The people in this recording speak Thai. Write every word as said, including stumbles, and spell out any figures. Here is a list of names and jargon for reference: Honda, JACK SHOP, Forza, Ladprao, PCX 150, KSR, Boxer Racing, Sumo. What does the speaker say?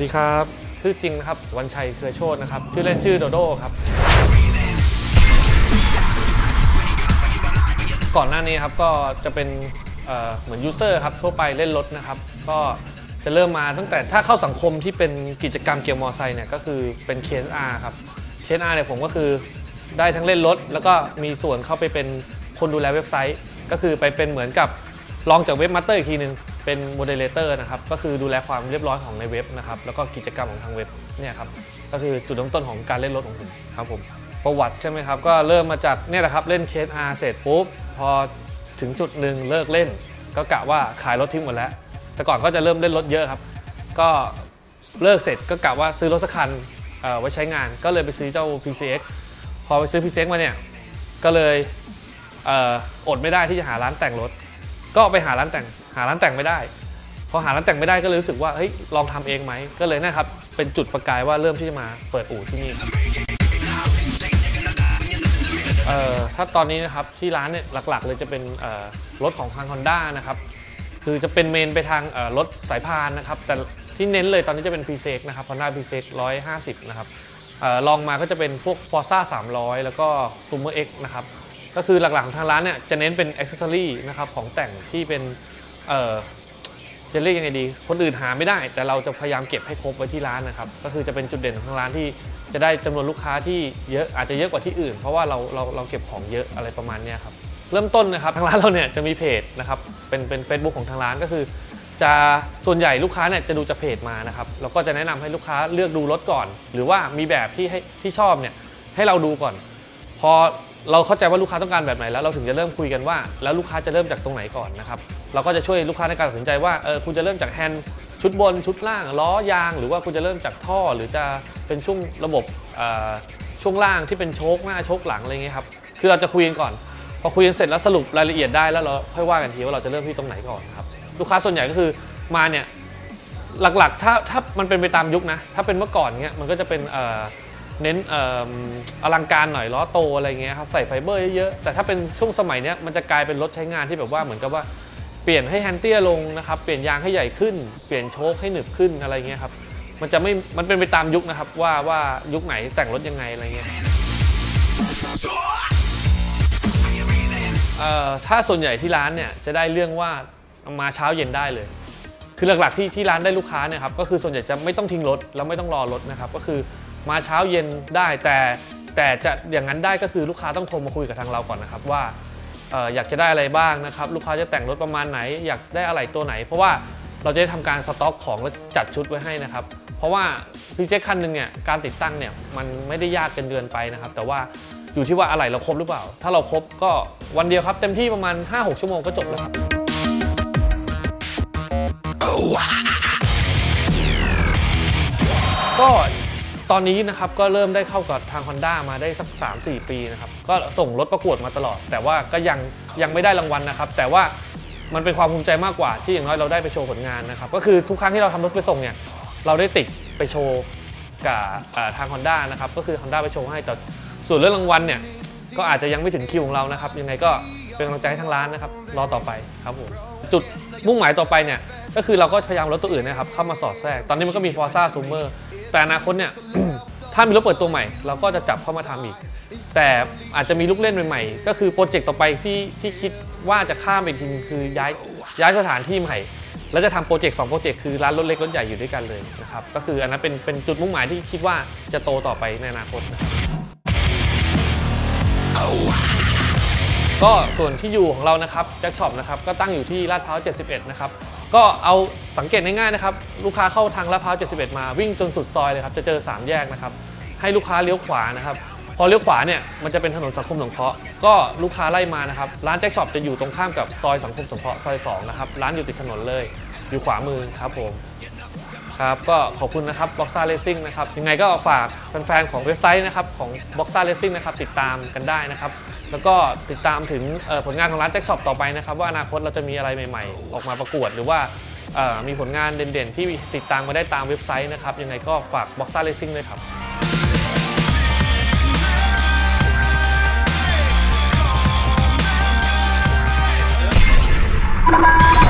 สวัสดีครับชื่อจริงนะครับวันชัยเครือโชตินะครับชื่อเล่นชื่อโดโด้ครับก่อนหน้านี้ครับก็จะเป็นเหมือนยูเซอร์ครับทั่วไปเล่นรถนะครับก็จะเริ่มมาตั้งแต่ถ้าเข้าสังคมที่เป็นกิจกรรมเกี่ยวมอไซค์เนี่ยก็คือเป็น เค เอส อาร์ ครับ เค เอส อาร์ เนี่ยผมก็คือได้ทั้งเล่นรถแล้วก็มีส่วนเข้าไปเป็นคนดูแลเว็บไซต์ก็คือไปเป็นเหมือนกับรองจากเว็บมาสเตอร์อีกทีนึงเป็นโมเดเลเตอร์นะครับก็คือดูแลความเรียบร้อยของในเว็บนะครับแล้วก็กิจกรรมของทางเว็บเนี่ยครับก็คือจุดเริ่มต้นของการเล่นรถของผมครับผมประวัติใช่ไหมครับก็เริ่มมาจากเนี่ยแหละครับเล่น เค เอส อาร์ เสร็จปุ๊บพอถึงจุดหนึ่งเลิกเล่นก็กะว่าขายรถทิ้งหมดแล้วแต่ก่อนก็จะเริ่มเล่นรถเยอะครับก็เลิกเสร็จก็กะว่าซื้อรถสักคันไว้ใช้งานก็เลยไปซื้อเจ้า พี ซี เอ็กซ์ พอไปซื้อ พี ซี เอ็กซ์ มาเนี่ยก็เลยอดไม่ได้ที่จะหาร้านแต่งรถก็ไปหาร้านแต่งหาร้านแต่งไม่ได้พอหาร้านแต่งไม่ได้ก็เลยรู้สึกว่าเฮ้ยลองทำเองไหมก็เลยนะครับเป็นจุดประกายว่าเริ่มที่จะมาเปิดอู่ที่นี่เอ่อถ้าตอนนี้นะครับที่ร้านเนี่ยหลักๆเลยจะเป็นรถของทาง Honda นะครับคือจะเป็นเมนไปทางรถสายพานนะครับแต่ที่เน้นเลยตอนนี้จะเป็น พี ซี เอ็กซ์ นะครับ Honda พี ซี เอ็กซ์ หนึ่งห้าศูนย์นะครับลองมาก็จะเป็นพวก ฟอร์ซ่า สามร้อยแล้วก็ ซูโม่ เอ็กซ์ นะครับก็คือหลักๆของทางร้านเนี่ยจะเน้นเป็นอิสเซอรี่นะครับของแต่งที่เป็นเอ่อจะเรียกยังไงดีคนอื่นหาไม่ได้แต่เราจะพยายามเก็บให้ครบไว้ที่ร้านนะครับก็คือจะเป็นจุดเด่นของทางร้านที่จะได้จำนวนลูกค้าที่เยอะอาจจะเยอะกว่าที่อื่นเพราะว่าเราเราเราเก็บของเยอะอะไรประมาณนี้ครับเริ่มต้นนะครับทางร้านเราเนี่ยจะมีเพจนะครับเป็นเป็น เฟซบุ๊ก ของทางร้านก็คือจะส่วนใหญ่ลูกค้าเนี่ยจะดูจากเพจมานะครับเราก็จะแนะนำให้ลูกค้าเลือกดูรถก่อนหรือว่ามีแบบที่ให้ที่ชอบเนี่ยให้เราดูก่อนพอเราเข้าใจว่าลูกค้าต้องการแบบไหนแล้วเราถึงจะเริ่มคุยกันว่าแล้วลูกค้าจะเริ่มจากตรงไหนก่อนนะครับเราก็จะช่วยลูกค้าในการตัดสินใจว่าเออคุณจะเริ่มจากแฮนด์ชุดบนชุดล่างล้อยางหรือว่าคุณจะเริ่มจากท่อหรือจะเป็นช่วงระบบช่วงล่างที่เป็นโชคหน้าโชคหลังอะไรเงี้ยครับคือเราจะคุยกันก่อนพอคุยกันเสร็จแล้วสรุปรายละเอียดได้แล้วเราค่อยว่ากันทีว่าเราจะเริ่มที่ตรงไหนก่อนครับลูกค้าส่วนใหญ่ก็คือมาเนี่ยหลักๆถ้าถ้ามันเป็นไปตามยุคนะถ้าเป็นเมื่อก่อนเงี้ยมันก็จะเป็นเน้นอลังการหน่อยล้อโตอะไรเงี้ยครับใส่ไฟเบอร์เยอะๆแต่ถ้าเป็นช่วงสมัยนี้มันจะกลายเป็นรถใช้งานที่แบบว่าเหมือนกับว่าเปลี่ยนให้แฮนด์เตี้ยลงนะครับเปลี่ยนยางให้ใหญ่ขึ้นเปลี่ยนโชคให้หนึบขึ้นอะไรเงี้ยครับมันจะไม่มันเป็นไปตามยุคนะครับว่าว่ายุคไหนแต่งรถยังไงอะไรเงี้ยถ้าส่วนใหญ่ที่ร้านเนี่ยจะได้เรื่องว่ามาเช้าเย็นได้เลยคือหลักๆที่ที่ร้านได้ลูกค้าเนี่ยครับก็คือส่วนใหญ่จะไม่ต้องทิ้งรถแล้วไม่ต้องรอรถนะครับก็คือมาเช้าเย็นได้แต่แต่จะอย่างนั้นได้ก็คือลูกค้าต้องโทรมาคุยกับทางเราก่อนนะครับว่า อ, อ, อยากจะได้อะไรบ้างนะครับลูกค้าจะแต่งรถประมาณไหนอยากได้อะไรตัวไหนเพราะว่าเราจะได้ทำการสต็อกของและจัดชุดไว้ให้นะครับเพราะว่าพิเศษคันหนึ่งเนี่ยการติดตั้งเนี่ยมันไม่ได้ยากเป็นเดือนไปนะครับแต่ว่าอยู่ที่ว่าอะไรเราครบหรือเปล่าถ้าเราครบก็วันเดียวครับเต็มที่ประมาณ ห้าหก ชั่วโมงก็จบแล้วครับ oh. ก็ตอนนี้นะครับก็เริ่มได้เข้ากับทาง Honda มาได้สัก สามถึงสี่ ปีนะครับก็ส่งรถประกวดมาตลอดแต่ว่าก็ยังยังไม่ได้รางวัลนะครับแต่ว่ามันเป็นความภูมิใจมากกว่าที่อย่างน้อยเราได้ไปโชว์ผลงานนะครับก็คือทุกครั้งที่เราทำรถไปส่งเนี่ยเราได้ติดไปโชว์กับทาง Honda นะครับก็คือ Honda ไปโชว์ให้แต่ส่วนเรื่องรางวัลเนี่ยก็อาจจะยังไม่ถึงคิวของเรานะครับยังไงก็เป็นกำลังใจให้ทางร้านนะครับรอต่อไปครับผมจุดมุ่งหมายต่อไปเนี่ยก็คือเราก็พยายามรถตัวอื่นนะครับเข้ามาสอดแทรกตอนนี้มันก็มี Forza Summerแต่อนาคตเนี่ย ถ้ามีรถเปิดตัวใหม่เราก็จะจับเข้ามาทำอีกแต่อาจจะมีลูกเล่นใหม่ๆก็คือโปรเจกต์ต่อไปที่ที่คิดว่าจะข้ามไปทีคือย้ายย้ายสถานที่ใหม่แล้วจะทำโปรเจกต์สองโปรเจกต์คือร้านรถเล็กรถใหญ่อยู่ด้วยกันเลยนะครับก็คืออันนั้นเป็นเป็นจุดมุ่งหมายที่คิดว่าจะโตต่อไปในอนาคต ก็ส่วนที่อยู่ของเรานะครับแจ็คช็อปนะครับก็ตั้งอยู่ที่ลาดพร้าว เจ็ดสิบเอ็ดนะครับก็เอาสังเกตง่ายๆนะครับลูกค้าเข้าทางลาดพร้าว เจ็ดสิบเอ็ดมาวิ่งจนสุดซอยเลยครับจะเจอสามแยกนะครับให้ลูกค้าเลี้ยวขวานะครับพอเลี้ยวขวาเนี่ยมันจะเป็นถนนสังคมสงเคราะห์ก็ลูกค้าไล่มานะครับร้านแจ็คช็อปจะอยู่ตรงข้ามกับซอยสังคมสงเคราะห์ซอยสองนะครับร้านอยู่ติดถนนเลยอยู่ขวามือครับผมครับก็ขอบคุณนะครับ Boxer Racing นะครับยังไงก็ฝากแฟนๆของเว็บไซต์นะครับของ Boxer Racing นะครับติดตามกันได้นะครับแล้วก็ติดตามถึงผลงานของร้านแจ็คช็อปต่อไปนะครับว่าอนาคตเราจะมีอะไรใหม่ๆออกมาประกวดหรือว่ามีผลงานเด่นๆที่ติดตามมาได้ตามเว็บไซต์นะครับยังไงก็ฝาก Boxer Racing ด้วยครับ